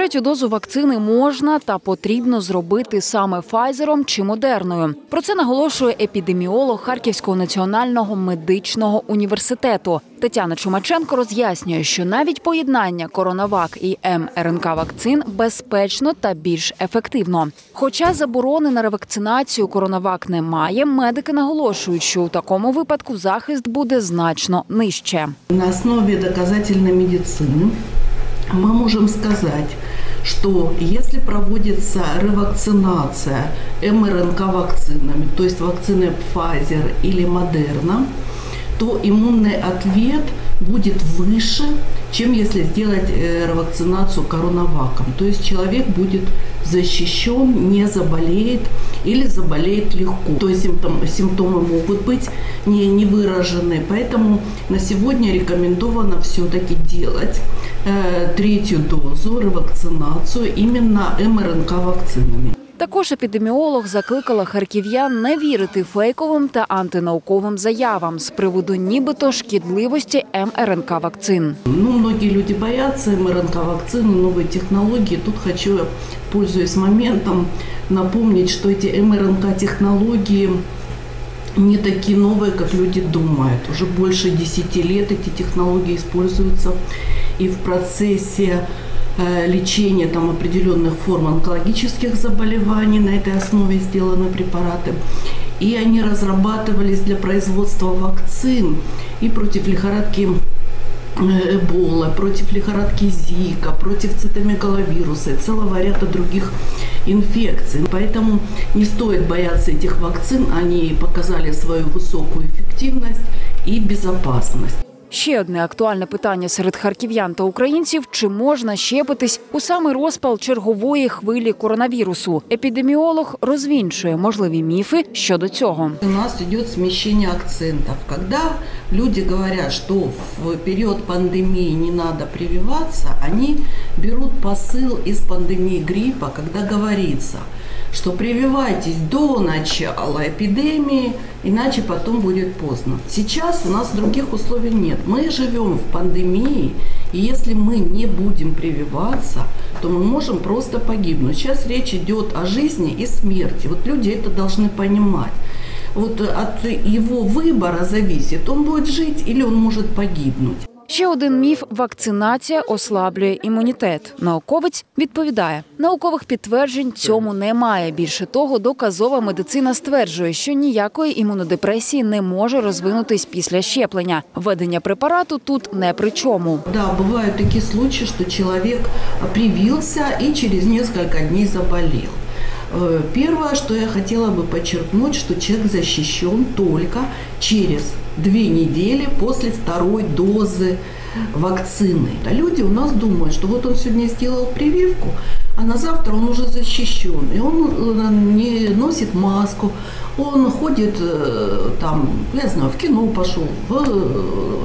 Третю дозу вакцини можна та потрібно зробити саме Pfizer чи Модерною. Про це наголошує епідеміолог Харківського національного медичного університету. Тетяна Чумаченко роз'яснює, що навіть поєднання коронавак і мРНК вакцин безпечно та більш ефективно. Хоча заборони на ревакцинацію коронавак немає, медики наголошують, що у такому випадку захист буде значно нижче. На основі доказательної медицини мы можем сказать, что если проводится ревакцинация мРНК-вакцинами, то есть вакциной Pfizer или Moderna, то иммунный ответ будет выше, чем если сделать ревакцинацию коронаваком. То есть человек будет защищен, не заболеет или заболеет легко. То есть симптомы могут быть не выражены. Поэтому на сегодня рекомендовано все-таки делать третью дозу, ревакцинацию именно мРНК-вакцинами. Також епідеміолог закликала харків'ян не вірити фейковим та антинауковим заявам з приводу нібито шкідливості мРНК-вакцин. Многі люди бояться мРНК-вакцин, нові технології. Тут хочу, пользуясь моментом, напомнити, що ці мРНК-технології не такие новые, как люди думают. Уже больше 10 лет эти технологии используются и в процессе лечения определенных форм онкологических заболеваний. На этой основе сделаны препараты. И они разрабатывались для производства вакцин и против лихорадки Эбола, против лихорадки ЗИКа, против цитомегаловируса и целого ряда других инфекций. Поэтому не стоит бояться этих вакцин, они показали свою высокую эффективность и безопасность. Ще одне актуальне питання серед харків'ян та українців – чи можна щепитись у самий розпал чергової хвилі коронавірусу? Епідеміолог розвінчує можливі міфи щодо цього. У нас йде зміщення акцентів. Коли люди говорять, що в період пандемії не треба прививатися, вони беруть посил із пандемії грипу, коли говориться, что прививайтесь до начала эпидемии, иначе потом будет поздно. Сейчас у нас других условий нет. Мы живем в пандемии, и если мы не будем прививаться, то мы можем просто погибнуть. Сейчас речь идет о жизни и смерти. Вот люди это должны понимать. Вот от его выбора зависит, он будет жить или он может погибнуть. Ще один міф – вакцинація ослаблює імунітет. Науковець відповідає, наукових підтверджень цьому немає. Більше того, доказова медицина стверджує, що ніякої імунодепресії не може розвинутись після щеплення. Введення препарату тут не при чому. Да, бувають такі случаї, що чоловік привився і через кілька днів заболів. Первое, что я хотела бы подчеркнуть, что человек защищен только через 2 недели после 2-й дозы вакцины. А люди у нас думают, что вот он сегодня сделал прививку, а на завтра он уже защищен. И он не носит маску, он ходит там, я знаю, в кино пошел,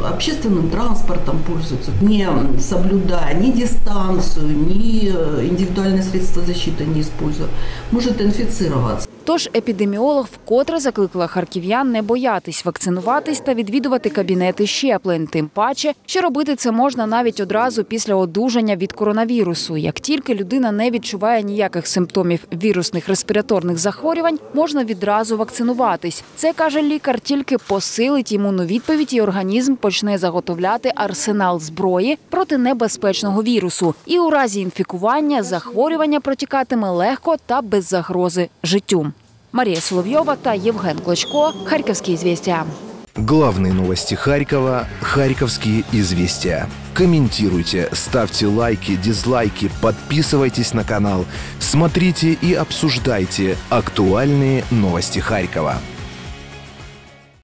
общественным транспортом пользуется, не соблюдая ни дистанцию, ни индивидуальные средства защиты не используя, может инфицироваться. Тож епідеміолог вкотре закликала харків'ян не боятись вакцинуватись та відвідувати кабінети щеплень. Тим паче, що робити це можна навіть одразу після одужання від коронавірусу. Як тільки людина не відчуває ніяких симптомів вірусних респіраторних захворювань, можна відразу вакцинуватись. Це, каже лікар, тільки посилить імунну відповідь і організм почне заготовляти арсенал зброї проти небезпечного вірусу. І у разі інфікування захворювання протікатиме легко та без загрози життю. Мария Соловьева та Евген Клочко. Харьковские известия. Главные новости Харькова. Харьковские известия. Комментируйте, ставьте лайки, дизлайки, подписывайтесь на канал. Смотрите и обсуждайте актуальные новости Харькова.